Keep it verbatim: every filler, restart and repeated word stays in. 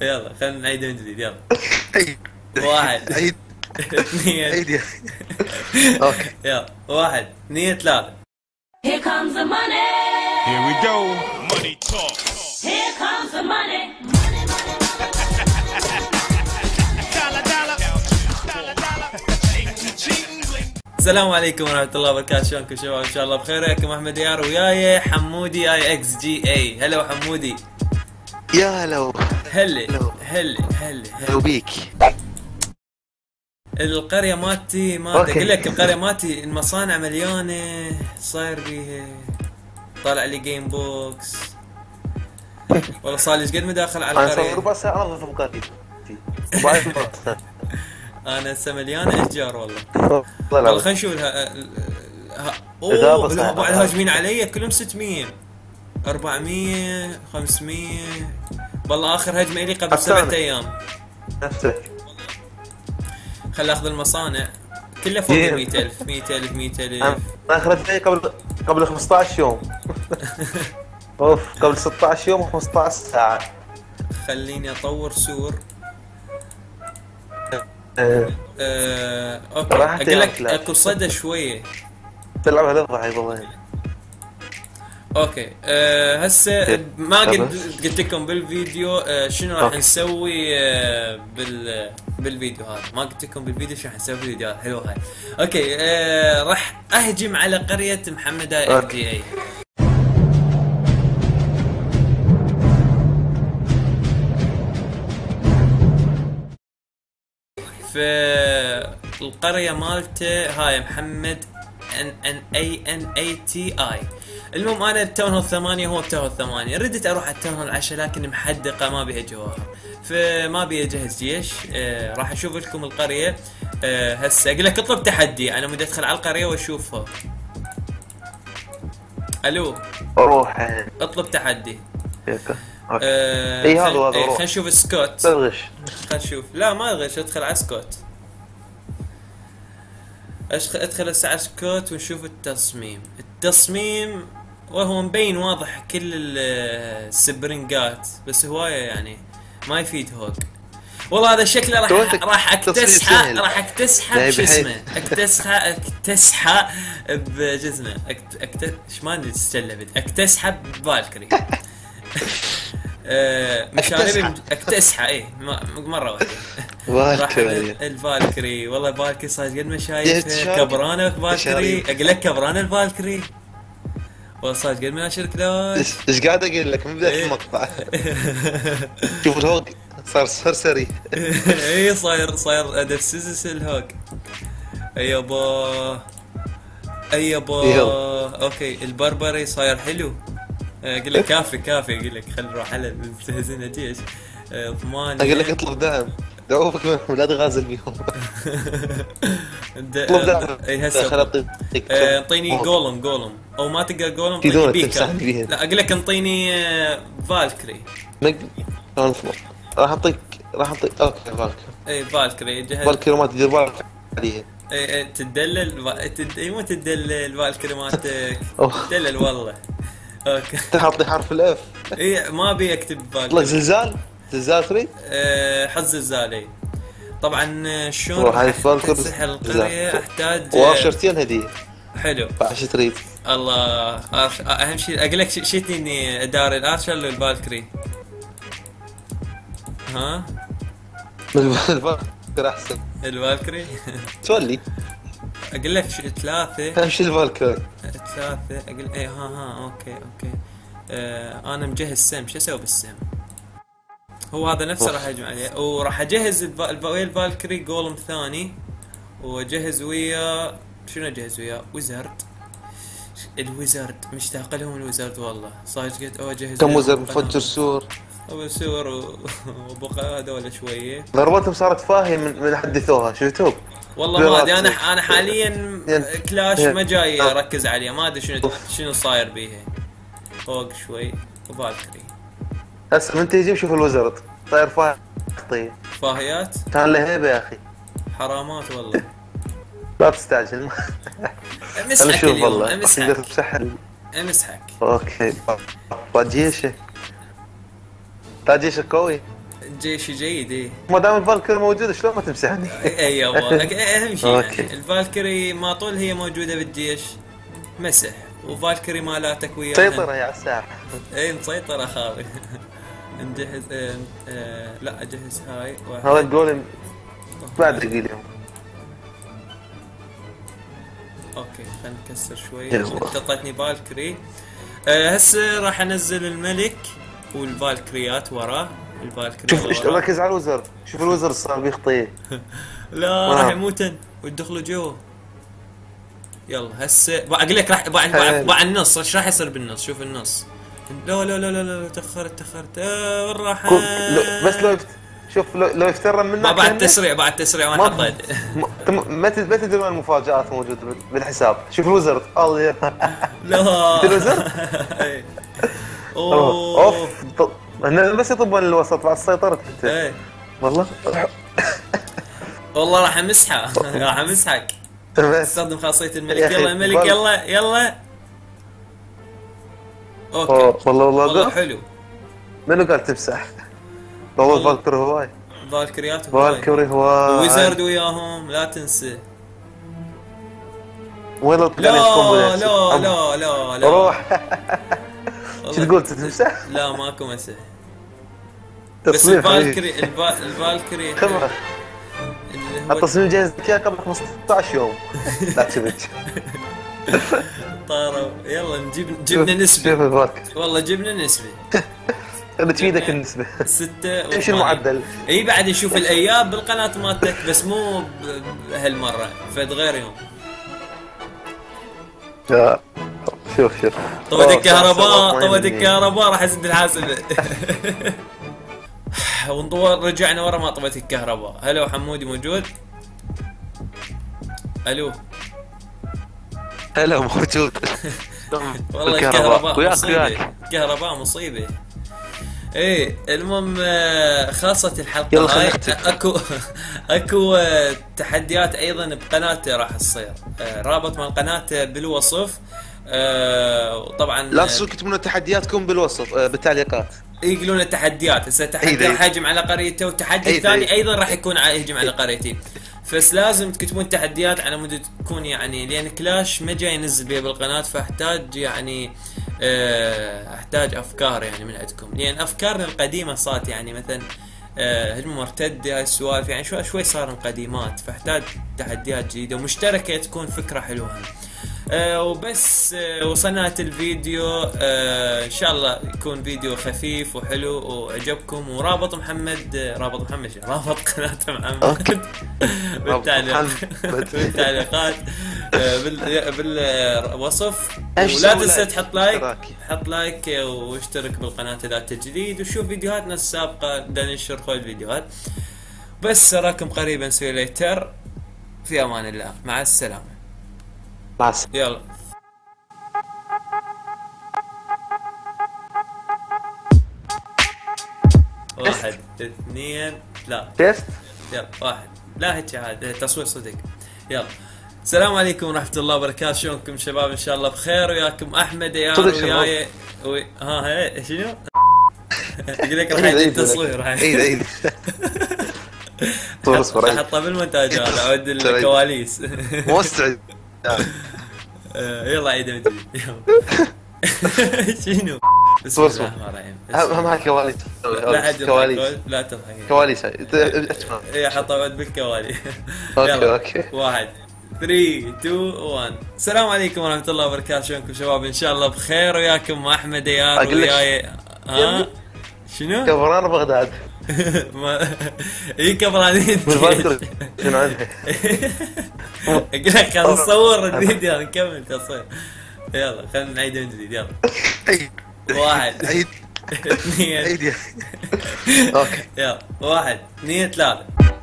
يلا خلينا نعيد من جديد. يلا واحد عيد اثنين عيد يا اخي. اوكي يلا واحد اثنين ثلاثة. Here comes the money. Here we go. Money talk. Here comes the money. السلام عليكم ورحمة الله وبركاته. شلونكم شباب؟ ان شاء الله بخير. وياكم احمد اي ار وياي حمودي اي اكس جي اي. هلا وحمودي. يا هلا هلا هلا هلا هلا بيك. القرية مالتي ما اقول لك، القرية مالتي المصانع مليانة صاير بيها. طالع لي جيم بوكس والله، صار لي قد ما داخل على القرية. انا ربع ساعة انظف بقاتي. انا هسه مليانة اشجار والله. والله خلينا نشوف. اوه الهباء الهاجمين علي كلهم ستمية أربعمية خمسمية. والله اخر هجمه لي قبل سبعة ايام. نفسك خل اخذ المصانع كلها فوق ال مئة ألف مئة ألف مئة ألف. اخذتها قبل قبل خمسطعش يوم. اوف قبل ستطعش يوم و15 ساعه. خليني اطور سور. أه أه اوكي اقول لك اكو صدى شويه. تلعب هذا ضعيف والله. اوكي أه هسه ما قلت قلت لكم بالفيديو أه شنو راح نسوي أه بال بالفيديو هذا. ما قلت لكم بالفيديو شنو راح نسوي بالفيديو. حلو هاي. اوكي أه راح اهجم على قريه محمد اي ار دي اي. فالقريه مالته هاي محمد ان ان اي ان اي تي اي. المهم انا التاون هول ثمانية هو التاون هول ثمانية. ردت اروح على التاون هول عشرة لكن محدقه ما بيها جوار، فما بيها جهز جيش. آه راح اشوف لكم القريه. آه هسه اقول لك اطلب تحدي. انا بدي ادخل على القريه واشوفها. الو روح اطلب تحدي. آه اي هذا هذا. خلينا نشوف سكوت. خلينا نشوف. لا ما غش. ادخل على سكوت. ادخل هسه على سكوت ونشوف التصميم. التصميم وهو مبين واضح كل السبرنجات بس هوايه يعني ما يفيد هوك. والله هذا شكله راح راح اكتسحه راح اكتسحه شو اسمه اكتسحه اكتسحه بجزمه اكتش ما ادري استلبت اكتسحه ببالكري. مشاربي اكتسحه اي مره واحده. والله الفالكري والله الفالكري صار قد ما شايفها كبرانه. الفالكري اقول لك كبرانه الفالكري والله صار قد ما اشرك له. ايش قاعد اقول لك من بدايه المقطع؟ شوف الهوك صار سرسري. اي صاير صاير ادسس الهوك. اي يابا اي يابا. اوكي البربري صاير حلو. اقول لك كافي كافي. اقول لك خل نروح على مستهزين جيش ثمانية. اقول لك اطلب دعم. دعوفك منهم لا تغازل بيهم. اطلب دعم. اي هسه اعطيني جولم جولم او ما تقدر جولم. اعطيني بيكا. لا اقول لك انطيني فالكري. راح اعطيك راح اعطيك اوكي فالكري. اي فالكري جهز. فالكري ما تدير بالك عليها. اي تدلل. اي مو تدلل فالكري مالتك. تدلل والله. اوكي تحط لي حرف الاف. اي ما ابي اكتب بالي. طلع زلزال زلزال ثري. أه حظ زلزالي طبعا. شلون افتح القريه؟ احتاج وعشرتين هديه. حلو ايش تريد؟ الله أرش... اهم شيء اقول لك شيتني اني اداري الارشر ولا البالكري؟ ها البالكري احسن. البالكري تولي. اقول لك ثلاثة امشي الفالكري ثلاثة. اقول اي ها ها اوكي اوكي. آه انا مجهز سم. شو اسوي بالسم؟ هو هذا نفسه راح اجمع عليه. وراح اجهز الفالكري جولم ثاني واجهز ويا شنو اجهز ويا ويزرد. الويزرد مشتاق لهم الويزرد والله. صاير قلت او اجهز كم ويزرد مفجر سور ابو سور وابو قاده ولا شويه. ضربتهم صارت فاهيه من حدثوها شفتوه. والله ما ادري انا انا حاليا كلاش ما جاي اركز عليه. ما ادري شنو شنو صاير بيها. فوق شوي وبالكري هسه من تجي شوف الوزرد طاير فاهي. طيب فاهيات كان له هيبه يا اخي. حرامات والله. لا تستعجل. مسحك والله مسحك مسحك. اوكي طاجيشه طاجيشه قوي. جيشي جيد. ايه ما دام الفالكري موجوده شلون ما تمسحني؟ اي يابا اهم شيء يعني الفالكري ما طول هي موجوده بالجيش مسح، وفالكري مالاتك وياها مسيطره يا الساعه. اي مسيطره خالي. نجهز اه اه لا اجهز هاي هذا الجولم ما ادري اليوم. اوكي خلينا نكسر شوي. اعطتني فالكري هسه راح انزل الملك والفالكريات وراه. الفالكريات شوف ركز على الوزر، شوف الوزر صار بيخطيه. لا راح يموتن ويدخلوا جوا. يلا هسه اقول لك راح باع النص ايش راح يصير بالنص. شوف النص. لا لا لا لا لا تاخرت تاخرت وين راح؟ بس لو شوف لو يفترن منك ما بعد تسريع بعد تسريع وانا حطيت ما تدري وين المفاجآت موجوده بالحساب. شوف الوزر الله لا الوزر اوف هنا بس يطبون الوسط بعد سيطرت انت والله. والله راح امسحه راح امسحك. استخدم خاصيه الملك. يلا الملك يلا يلا. اوكي والله والله حلو. منو قال تمسح؟ والله الفالكري هواي فالكريات هواي فالكري هواي ويزرد وياهم لا تنسى. وين لا لا لا لا لا روح. شو تقول تمسح؟ لا ماكو مسح. بس الفالكري الفالكري التصميم جاهز لك اياه قبل خمسطعش يوم. لا تشبك طاروا. يلا نجيب جبنا نسبه والله جبنا نسبه. بتفيدك النسبه ستة. ايش المعدل؟ اي بعد نشوف الاياب بالقناه مالتك بس مو هالمره فد غير يوم. لا شوف شوف طوت الكهرباء طوت الكهرباء راح ازيد الحاسبه. ونطور رجعنا ورا ما طوت الكهرباء. هلو حمودي موجود؟ الو هلا موجود. والله الكهرباء مصيبه. الكهرباء مصيبه. ايه المهم خاصة الحلقة هاي اكو اكو تحديات ايضا بقناته راح تصير. رابط مال قناته بالوصف. وطبعا لا تنسوا تكتبون تحدياتكم بالوصف بالتعليقات. يقولون التحديات هسه تحدي راح يهجم على قريته والتحدي الثاني ايضا راح يكون يهجم على قريتي. بس لازم تكتبون تحديات على مود تكون يعني لان كلاش ما جاي ينزل بها بالقناه فاحتاج يعني احتاج افكار يعني من عندكم لان افكارنا القديمه صارت يعني مثلا هجمه مرتده السوالف يعني شوي شوي صارن قديمات فاحتاج تحديات جديده ومشتركه تكون فكره حلوه. أه وبس أه وصلنا الفيديو. أه ان شاء الله يكون فيديو خفيف وحلو وعجبكم. ورابط محمد رابط محمد رابط قناه محمد بالتعليقات بالوصف. ولا تنسى تحط لايك حط لايك واشترك بالقناه اذا تجديد وشوف فيديوهاتنا السابقه دنشر كل الفيديوهات. بس اراكم قريبا نسوي ليتر. في امان الله مع السلامه. بس يلا. واحد اثنين لا تست يلا واحد لا هيك عاد تصوير صدق. يلا السلام عليكم ورحمه الله وبركاته. شلونكم شباب؟ ان شاء الله بخير. وياكم احمد يا ار وياي وي... ها هي شنو؟ اقول لك راح التصوير راح ايد ايد احطه بالمونتاج هذا اعد الكواليس مو مستعد. يلا عيد مدري شنو بسم الله الرحمن الرحيم. اهم حاجه كواليس. لا كواليس لا تضحك. كواليس اي حطوا بعد بالكواليس. اوكي اوكي واحد ثلاثة اثنين واحد. السلام عليكم ورحمه الله وبركاته. شلونكم شباب؟ ان شاء الله بخير. وياكم احمد يا ار وياي ها شنو؟ كفران بغداد. اي كفران شنو عندك؟ اقول لك خلينا نصور الفيديو نكمل تصوير. يلا خلينا نعيد من جديد. يلا واحد عيد اثنين عيد اوكي يلا واحد اثنين ثلاثة.